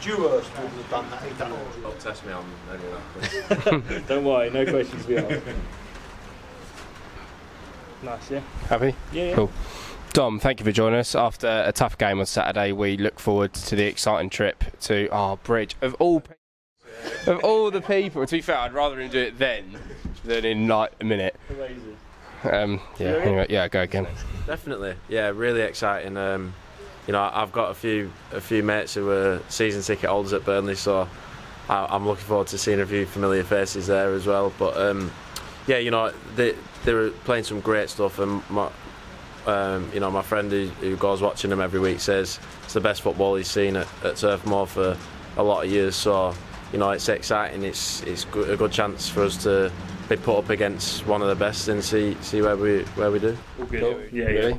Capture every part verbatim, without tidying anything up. Dewhurst would have done that. He'd done it. Don't test me on any of Don't worry, no questions to be asked. Nice, yeah. Happy? Yeah, yeah. Cool. Dom, thank you for joining us. After a tough game on Saturday, we look forward to the exciting trip to our bridge. Of all, of all the people, to be fair, I'd rather him do it then than in like a minute. Amazing. Um, yeah. Anyway, yeah. Go again. Definitely. Yeah. Really exciting. Um, You know, I've got a few a few mates who were season ticket holders at Burnley, so I, I'm looking forward to seeing a few familiar faces there as well. But um, yeah, you know, they they were playing some great stuff, and my, um, you know, my friend who, who goes watching them every week says it's the best football he's seen at, at Turf Moor for a lot of years. So you know, it's exciting. It's it's good, a good chance for us to be put up against one of the best and see see where we where we do. All good. Cool. Yeah, yeah. yeah.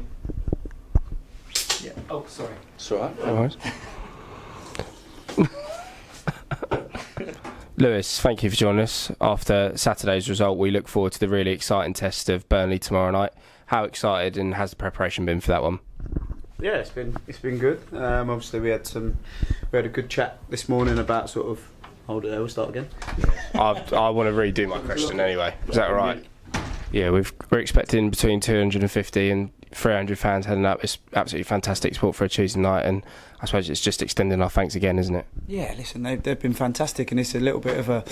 Yeah. Oh, sorry. It's all right. All right. Lewis, thank you for joining us. After Saturday's result, we look forward to the really exciting test of Burnley tomorrow night. How excited and has the preparation been for that one? Yeah, it's been it's been good. Um, obviously, we had some we had a good chat this morning about sort of. Hold it there. We'll start again. I I want to redo my question anyway. Is that all right? Yeah, we've, we're expecting between two hundred and fifty and three hundred fans heading up. It's absolutely fantastic support for a Tuesday night, and I suppose it's just extending our thanks again, isn't it? Yeah, listen, they've, they've been fantastic, and it's a little bit of a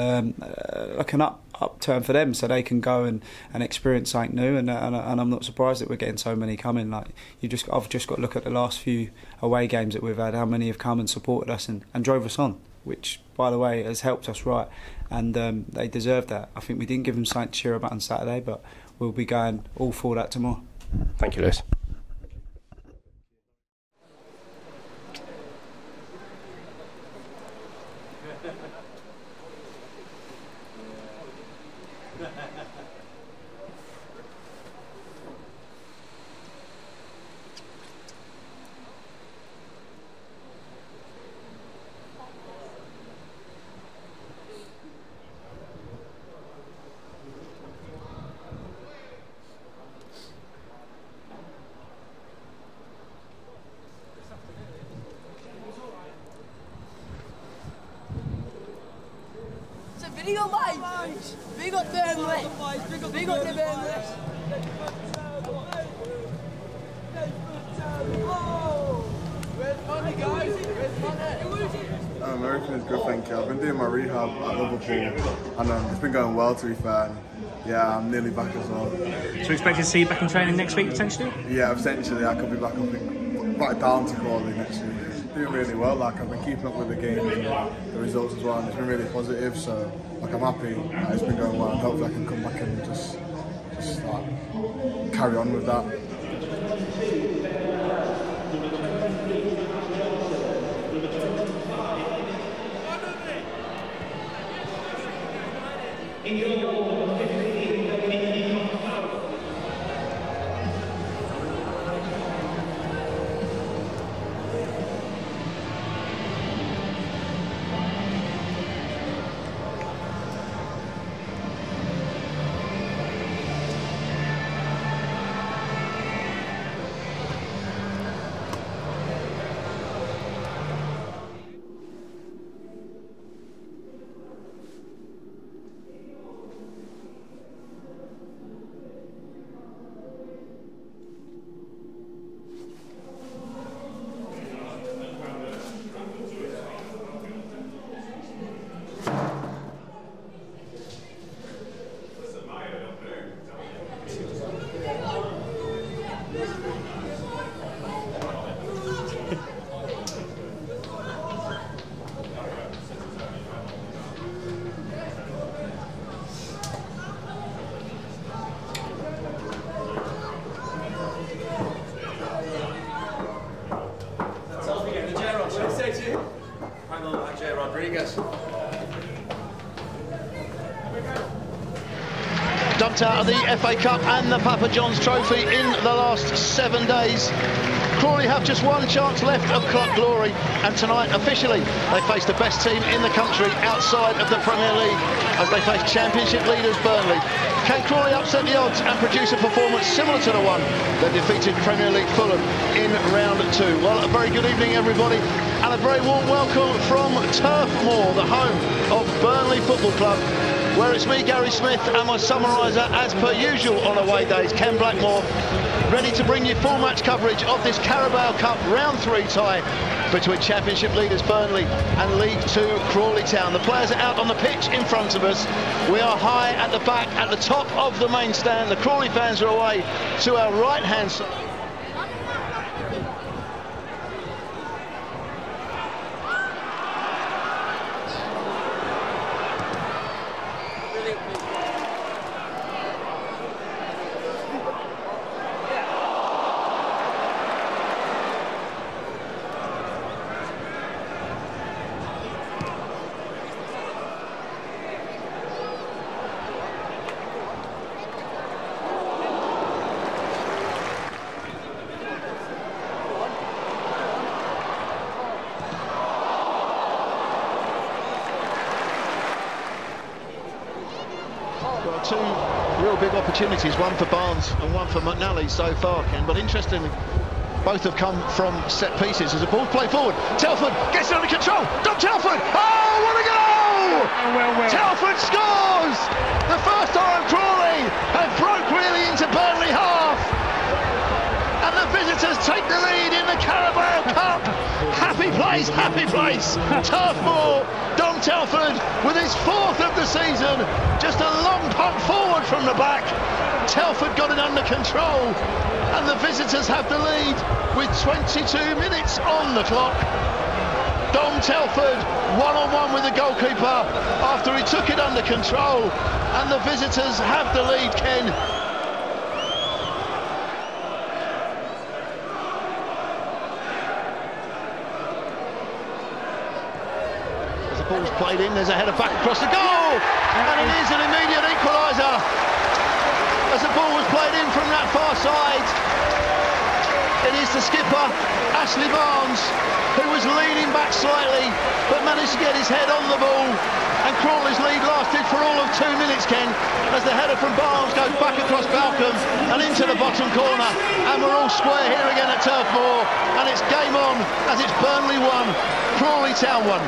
um, uh, like an up upturn for them, so they can go and, and experience something new. And, and and I'm not surprised that we're getting so many coming. Like you just, I've just got to look at the last few away games that we've had. How many have come and supported us and, and drove us on, which, by the way, has helped us right. And um, they deserve that. I think we didn't give them something to cheer about on Saturday, but we'll be going all for that tomorrow. Thank you, Lewis. To be fair, yeah, I'm nearly back as well. So, expected to see you back in training next week potentially? Yeah, potentially. I could be back up, in, back down to Crawley next week. doing really well. Like, I've been keeping up with the game and the results as well, and it's been really positive. So, like, I'm happy that it's been going well, and hopefully I can come back and just, just like, carry on with that. In your dumped out of the F A Cup and the Papa John's Trophy in the last seven days. Crawley have just one chance left of club glory, and tonight officially they face the best team in the country outside of the Premier League as they face Championship leaders Burnley. Can Crawley upset the odds and produce a performance similar to the one that defeated Premier League Fulham in round two? Well, a very good evening everybody, and a very warm welcome from Turf Moor, the home of Burnley Football Club, where it's me, Gary Smith, and my summariser, as per usual on away days, Ken Blackmore, ready to bring you full match coverage of this Carabao Cup round three tie between Championship leaders Burnley and League Two Crawley Town. The players are out on the pitch in front of us. We are high at the back, at the top of the main stand. The Crawley fans are away to our right-hand side. Two real big opportunities, one for Barnes and one for McNally so far, Ken, but interestingly both have come from set pieces as a ball play forward. Telford gets it under control. Dom Telford, oh what a goal! Oh, well, well. Telford scores! The first time Crawley have broke really into Burnley half, and the visitors take the lead in the Carabao Cup. Happy place, happy place. Turf Moor, Dom Telford with his fourth of the season, just a long pump forward from the back. Telford got it under control, and the visitors have the lead with twenty-two minutes on the clock. Dom Telford one-on-one with the goalkeeper after he took it under control, and the visitors have the lead, Ken. Ball's played in, there's a header back across the goal, and it is an immediate equaliser as the ball was played in from that far side. It is the skipper, Ashley Barnes, who was leaning back slightly but managed to get his head on the ball, and Crawley's lead lasted for all of two minutes, Ken, as the header from Barnes goes back across Balcombe and into the bottom corner, and we're all square here again at Turf Moor, and it's game on as it's Burnley one, Crawley Town one.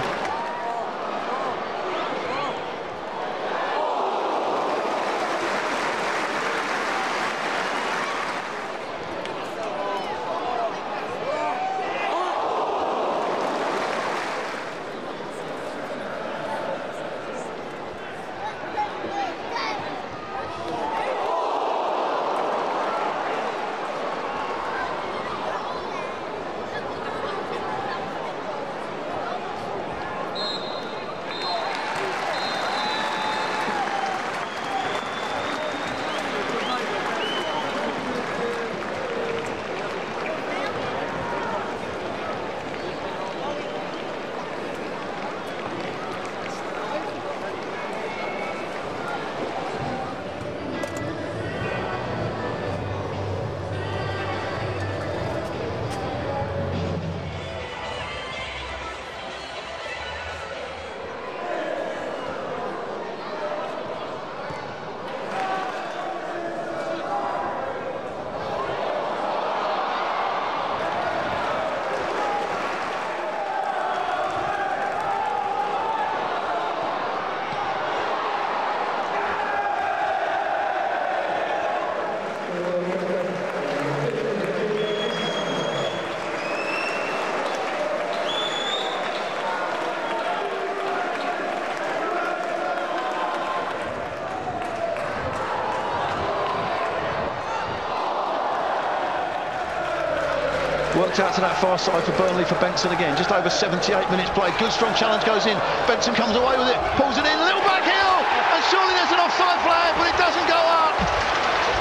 worked out to that far side for Burnley for Benson again. Just over seventy-eight minutes played. Good strong challenge goes in. Benson comes away with it, pulls it in, little back heel, and surely there's an offside flag, but it doesn't go up.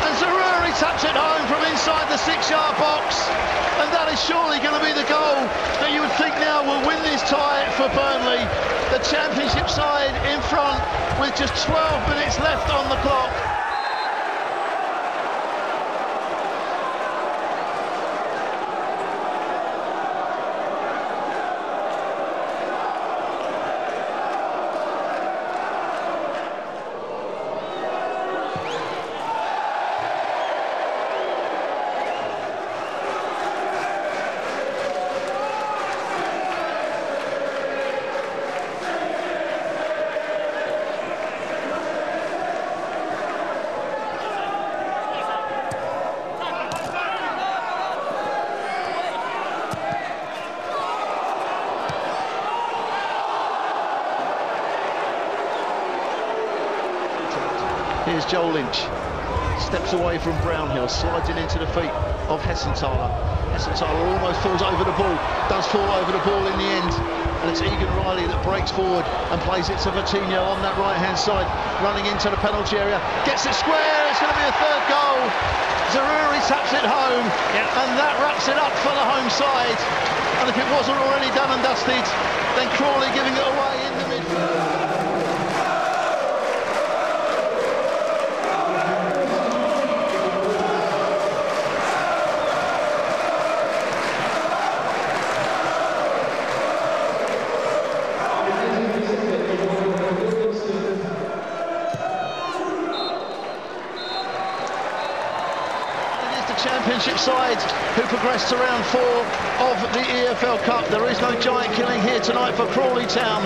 And Zaruri taps it home from inside the six-yard box, and that is surely going to be the goal that you would think now will win this tie for Burnley. The championship side in front with just twelve minutes left on the clock. Here's Joel Lynch, steps away from Brownhill, slides it into the feet of Hessenthaler. Hessenthaler almost falls over the ball, does fall over the ball in the end, and it's Egan Riley that breaks forward and plays it to Vettinho on that right-hand side, running into the penalty area, gets it square, it's going to be a third goal. Zaruri taps it home, yep. And that wraps it up for the home side, and if it wasn't already done and dusted, then Crawley giving it away in the midfield. Championship side who progressed to round four of the E F L Cup. There is no giant killing here tonight for Crawley Town,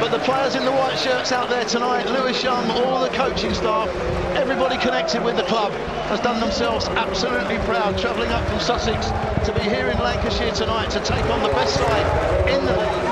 but the players in the white shirts out there tonight, Lewis Young, all the coaching staff, everybody connected with the club, has done themselves absolutely proud, travelling up from Sussex to be here in Lancashire tonight to take on the best side in the league.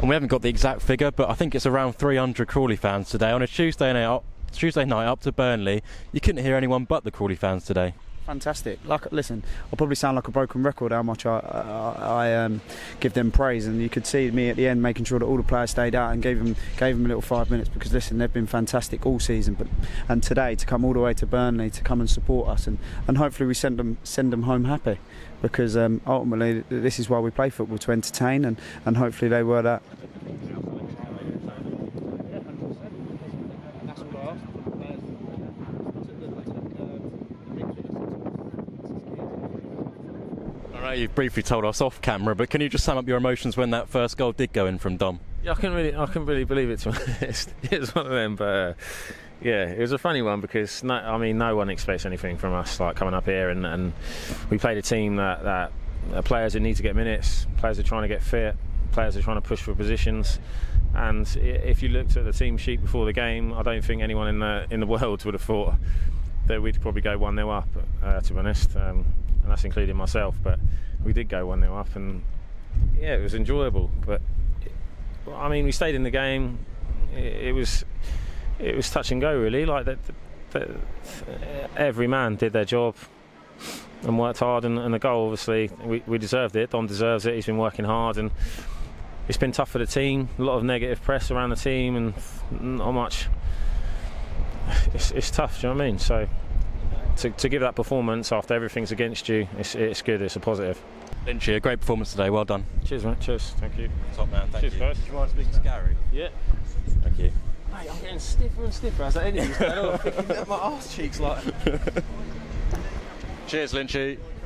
And we haven't got the exact figure, but I think it's around three hundred Crawley fans today on a Tuesday night, Tuesday night up to Burnley. You couldn't hear anyone but the Crawley fans today. Fantastic. Like, listen, I probably sound like a broken record how much I, I, I um, give them praise, and you could see me at the end making sure that all the players stayed out and gave them gave them a little five minutes because listen, they've been fantastic all season, but and today to come all the way to Burnley to come and support us, and, and hopefully we send them send them home happy, because um, ultimately this is why we play football, to entertain, and and hopefully they were that. You've briefly told us off camera, but can you just sum up your emotions when that first goal did go in from Dom? Yeah, I couldn't really, I couldn't really believe it, to be honest. It was one of them, but uh, yeah, it was a funny one because no, I mean, no one expects anything from us, like coming up here, and, and we played a team that, that uh, players who need to get minutes, players are trying to get fit, players are trying to push for positions. And if you looked at the team sheet before the game, I don't think anyone in the in the world would have thought that we'd probably go one nil up. Uh, to be honest. Um, And that's including myself, but we did go one nil up, and yeah, it was enjoyable. But it, I mean, we stayed in the game. It, it was it was touch and go, really. Like that, every man did their job and worked hard, and, and the goal, obviously, we, we deserved it. Dom deserves it. He's been working hard, and it's been tough for the team. A lot of negative press around the team, and not much. It's, it's tough. Do you know what I mean? So. To, to give that performance after everything's against you, it's, it's good, it's a positive. Lynch here, great performance today, well done. Cheers, mate, cheers, thank you. Top man, thank cheers, you. Guys. Do you mind speaking to Gary? Yeah. Thank you. Mate, I'm getting stiffer and stiffer as that interview's going on. I'm thinking that my arse cheeks like... Cheers, Lynchy.